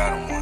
got him one.